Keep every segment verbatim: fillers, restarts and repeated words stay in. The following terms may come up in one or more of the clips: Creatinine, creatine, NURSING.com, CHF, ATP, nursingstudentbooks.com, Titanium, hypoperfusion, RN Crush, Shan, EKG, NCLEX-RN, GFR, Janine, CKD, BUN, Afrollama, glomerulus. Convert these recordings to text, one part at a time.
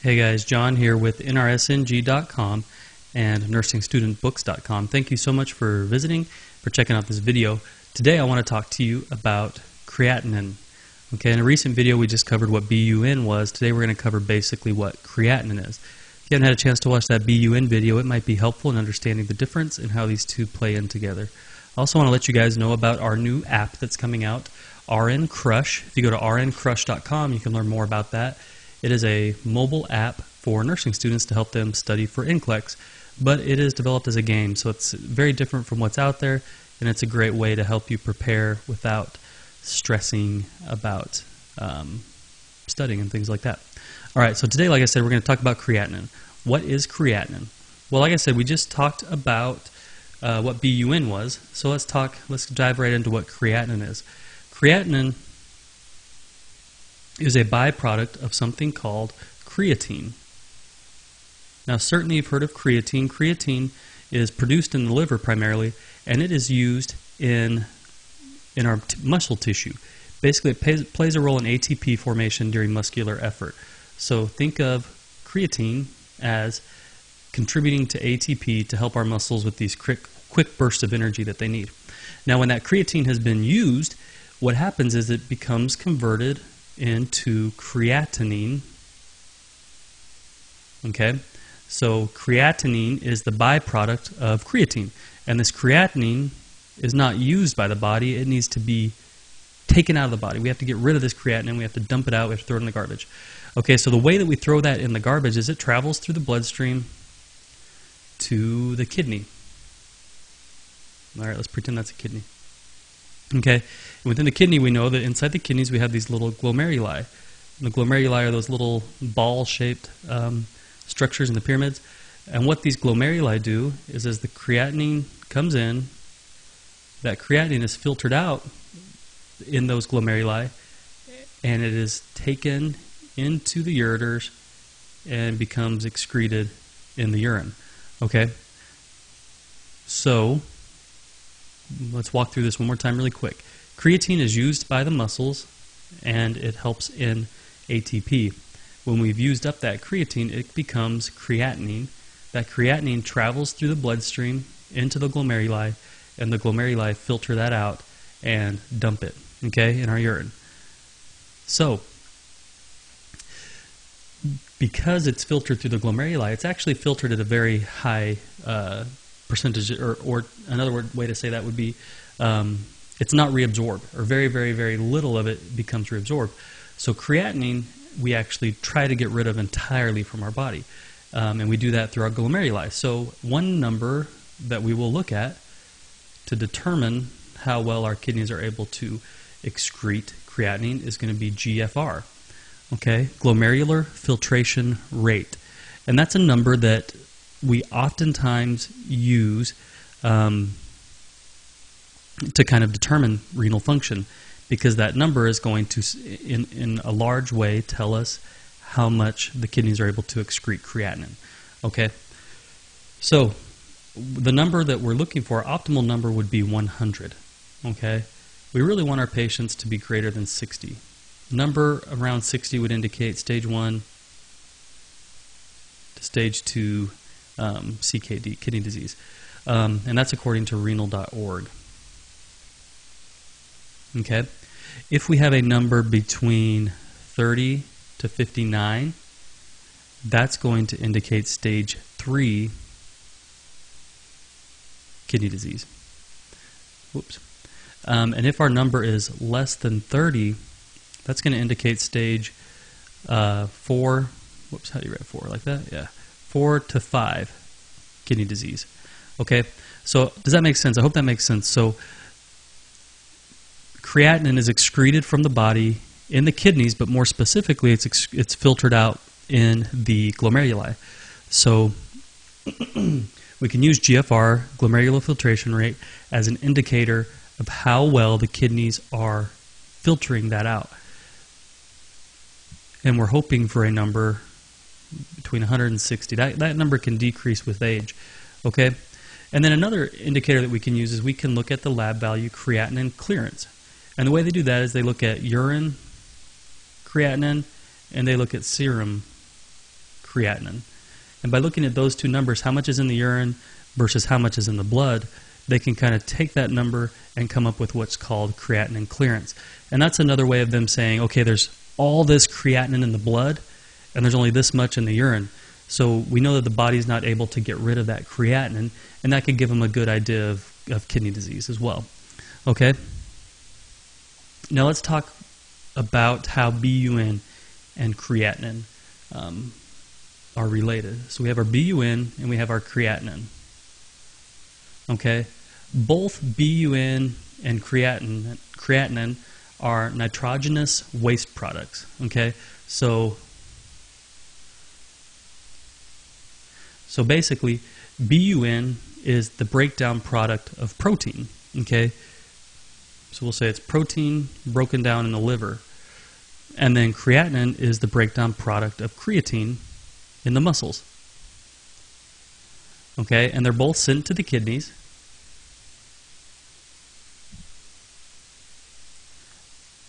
Hey guys, John here with N R S N G dot com and nursing student books dot com. Thank you so much for visiting, for checking out this video. Today I want to talk to you about creatinine. Okay, in a recent video we just covered what B U N was. Today we're going to cover basically what creatinine is. If you haven't had a chance to watch that B U N video, it might be helpful in understanding the difference and how these two play in together. I also want to let you guys know about our new app that's coming out, R N Crush. If you go to R N crush dot com, you can learn more about that. It is a mobile app for nursing students to help them study for N C L E X, but it is developed as a game, so it's very different from what's out there, and it's a great way to help you prepare without stressing about um, studying and things like that. All right, so today, like I said, we're going to talk about creatinine. What is creatinine? Well, like I said, we just talked about uh, what B U N was, so let's talk, let's dive right into what creatinine is. Creatinine is a byproduct of something called creatine. Now, certainly you've heard of creatine. Creatine is produced in the liver primarily, and it is used in, in our t muscle tissue. Basically, it pays, plays a role in A T P formation during muscular effort. So think of creatine as contributing to A T P to help our muscles with these quick, quick bursts of energy that they need. Now, when that creatine has been used, what happens is it becomes converted into creatinine. Okay, so creatinine is the byproduct of creatine, and this creatinine is not used by the body. It needs to be taken out of the body. We have to get rid of this creatinine. We have to dump it out. We have to throw it in the garbage. Okay, so the way that we throw that in the garbage is it travels through the bloodstream to the kidney. All right, let's pretend that's a kidney. Okay, and within the kidney, we know that inside the kidneys we have these little glomeruli. And the glomeruli are those little ball-shaped um, structures in the pyramids. And what these glomeruli do is, as the creatinine comes in, that creatinine is filtered out in those glomeruli, and it is taken into the ureters and becomes excreted in the urine. Okay, so let's walk through this one more time really quick. Creatine is used by the muscles, and it helps in A T P. When we've used up that creatine, it becomes creatinine. That creatinine travels through the bloodstream into the glomeruli, and the glomeruli filter that out and dump it, okay, in our urine. So, because it's filtered through the glomeruli, it's actually filtered at a very high uh, percentage, or, or another word, way to say that would be um, it's not reabsorbed, or very, very, very little of it becomes reabsorbed. So creatinine we actually try to get rid of entirely from our body, um, and we do that through our glomeruli. So one number that we will look at to determine how well our kidneys are able to excrete creatinine is going to be G F R, okay, glomerular filtration rate, and that's a number that we oftentimes use um, to kind of determine renal function, because that number is going to, in, in a large way, tell us how much the kidneys are able to excrete creatinine. Okay, so the number that we're looking for, optimal number, would be one hundred. Okay, we really want our patients to be greater than sixty. Number around sixty would indicate stage one to stage two Um, C K D, kidney disease, um, and that's according to renal dot org. Okay, if we have a number between thirty to fifty-nine, that's going to indicate stage three kidney disease. Whoops. Um, and if our number is less than thirty, that's going to indicate stage uh, four. Whoops, how do you write four like that? Yeah. Four to five kidney disease. Okay, so does that make sense? I hope that makes sense. So creatinine is excreted from the body in the kidneys, but more specifically, it's ex it's filtered out in the glomeruli. So we can use G F R, glomerular filtration rate, as an indicator of how well the kidneys are filtering that out. And we're hoping for a number between one hundred and sixty. That, that number can decrease with age. Okay? And then another indicator that we can use is we can look at the lab value creatinine clearance. And the way they do that is they look at urine creatinine and they look at serum creatinine. And by looking at those two numbers, how much is in the urine versus how much is in the blood, they can kind of take that number and come up with what's called creatinine clearance. And that's another way of them saying, okay, there's all this creatinine in the blood, and there's only this much in the urine. So we know that the body's not able to get rid of that creatinine, and that could give them a good idea of, of kidney disease as well. Okay? Now let's talk about how B U N and creatinine um, are related. So we have our B U N and we have our creatinine. Okay? Both B U N and creatinine, creatinine are nitrogenous waste products. Okay? So So basically, B U N is the breakdown product of protein, okay? So we'll say it's protein broken down in the liver. And then creatinine is the breakdown product of creatine in the muscles. Okay, and they're both sent to the kidneys.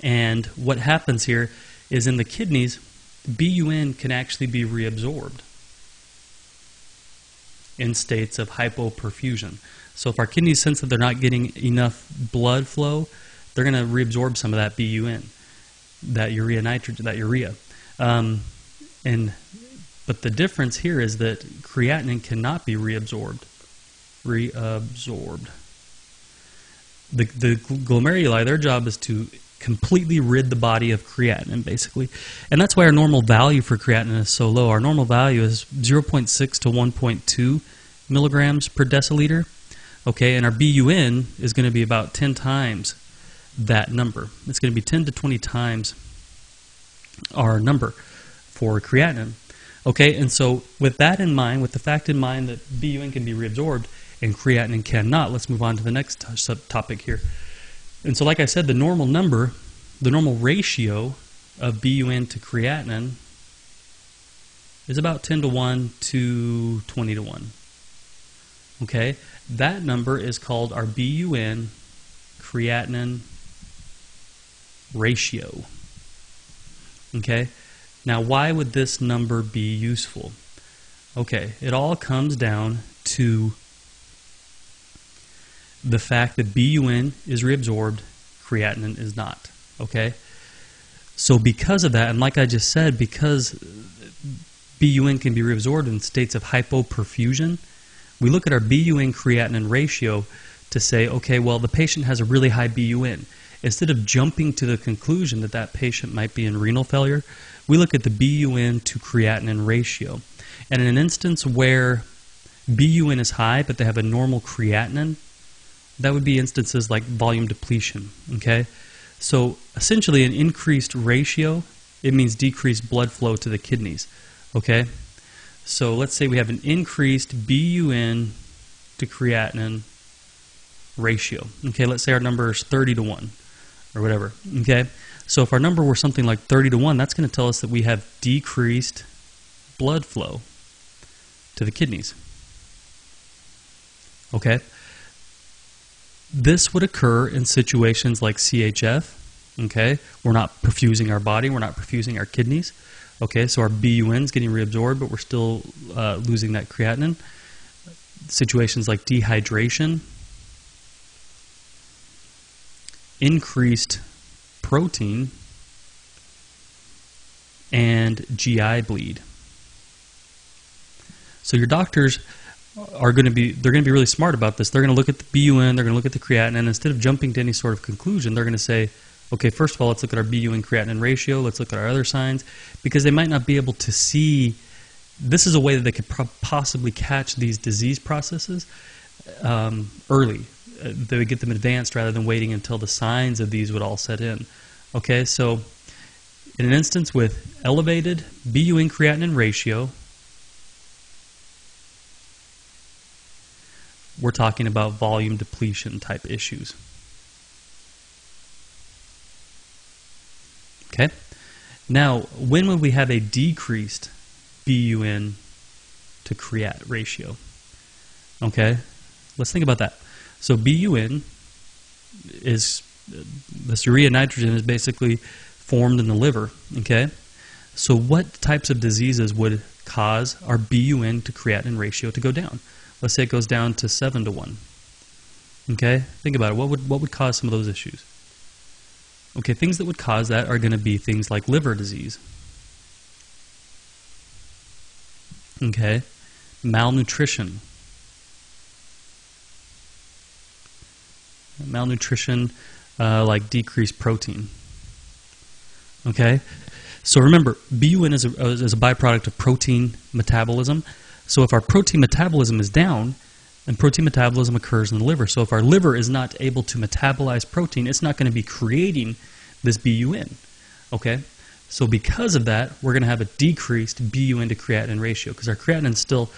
And what happens here is in the kidneys, B U N can actually be reabsorbed in states of hypoperfusion. So if our kidneys sense that they're not getting enough blood flow, they're going to reabsorb some of that B U N, that urea nitrogen, that urea. Um, and but the difference here is that creatinine cannot be reabsorbed. Reabsorbed. The, the glomeruli, their job is to completely rid the body of creatinine, basically. And that's why our normal value for creatinine is so low. Our normal value is zero point six to one point two milligrams per deciliter. Okay, and our B U N is going to be about ten times that number. It's going to be ten to twenty times our number for creatinine. Okay, and so with that in mind, with the fact in mind that B U N can be reabsorbed and creatinine cannot, let's move on to the next subtopic here. And so like I said, the normal number, the normal ratio of B U N to creatinine is about ten to one to twenty to one. Okay? That number is called our B U N creatinine ratio. Okay? Now why would this number be useful? Okay, it all comes down to the fact that B U N is reabsorbed, creatinine is not, okay? So because of that, and like I just said, because B U N can be reabsorbed in states of hypoperfusion, we look at our B U N-creatinine ratio to say, okay, well, the patient has a really high B U N. Instead of jumping to the conclusion that that patient might be in renal failure, we look at the B U N to creatinine ratio. And in an instance where B U N is high, but they have a normal creatinine, that would be instances like volume depletion, okay? So essentially an increased ratio, it means decreased blood flow to the kidneys, okay? So let's say we have an increased B U N to creatinine ratio, okay? Let's say our number is thirty to one or whatever, okay? So if our number were something like thirty to one, that's going to tell us that we have decreased blood flow to the kidneys, okay? This would occur in situations like C H F, okay? We're not perfusing our body, we're not perfusing our kidneys, okay? So our B U N's getting reabsorbed, but we're still uh, losing that creatinine. Situations like dehydration, increased protein, and G I bleed. So your doctors are going to be, they're going to be really smart about this. They're going to look at the B U N, they're going to look at the creatinine, and instead of jumping to any sort of conclusion, they're going to say, okay, first of all, let's look at our B U N creatinine ratio, let's look at our other signs, because they might not be able to see, this is a way that they could possibly catch these disease processes um, early. They would get them advanced rather than waiting until the signs of these would all set in. Okay, so in an instance with elevated B U N creatinine ratio, we're talking about volume depletion type issues. Okay? Now, when would we have a decreased B U N to creat ratio? Okay? Let's think about that. So B U N is, this urea nitrogen is basically formed in the liver. Okay? So what types of diseases would cause our B U N to creatinine ratio to go down. Let's say it goes down to seven to one. Okay, think about it. What would, what would cause some of those issues? Okay, things that would cause that are going to be things like liver disease. Okay, malnutrition. Malnutrition, uh, like decreased protein. Okay, so remember, B U N is a, is a byproduct of protein metabolism. So if our protein metabolism is down, and protein metabolism occurs in the liver. So if our liver is not able to metabolize protein, it's not going to be creating this B U N. Okay? So because of that, we're going to have a decreased B U N to creatinine ratio, because our creatinine is still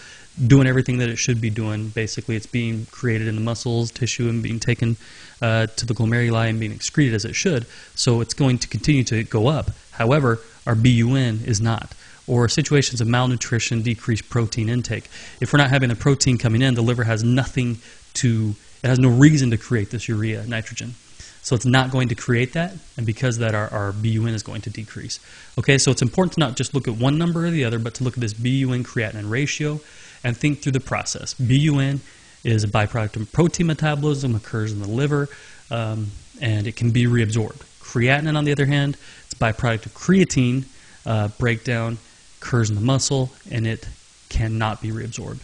doing everything that it should be doing. Basically, it's being created in the muscles, tissue, and being taken uh, to the glomeruli and being excreted as it should. So it's going to continue to go up. However, our B U N is not. Or situations of malnutrition, decreased protein intake. If we're not having the protein coming in, the liver has nothing to, it has no reason to create this urea, nitrogen. So it's not going to create that, and because of that, our, our B U N is going to decrease. Okay, so it's important to not just look at one number or the other, but to look at this B U N creatinine ratio and think through the process. B U N is a byproduct of protein metabolism, occurs in the liver, um, and it can be reabsorbed. Creatinine, on the other hand, it's a byproduct of creatine uh, breakdown, occurs in the muscle, and it cannot be reabsorbed.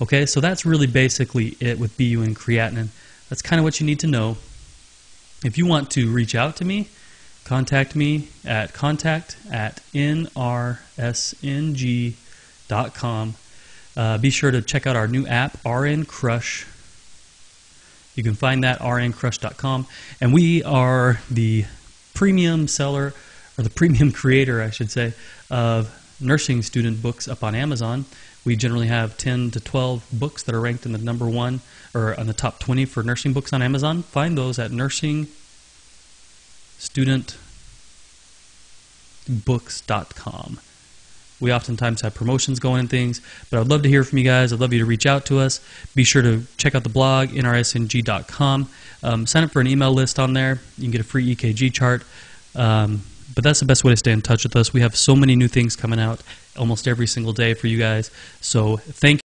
Okay, so that's really basically it with B U N creatinine. That's kind of what you need to know. If you want to reach out to me, contact me at contact at N R S N G dot com. Uh, be sure to check out our new app, R N Crush. You can find that R N crush dot com. And we are the premium seller, or the premium creator, I should say, of nursing student books up on Amazon. We generally have ten to twelve books that are ranked in the number one or on the top twenty for nursing books on Amazon. Find those at nursing student books dot com. We oftentimes have promotions going and things, but I'd love to hear from you guys. I'd love you to reach out to us. Be sure to check out the blog, N R S N G dot com. Um, sign up for an email list on there. You can get a free E K G chart. Um, But that's the best way to stay in touch with us. We have so many new things coming out almost every single day for you guys. So thank you.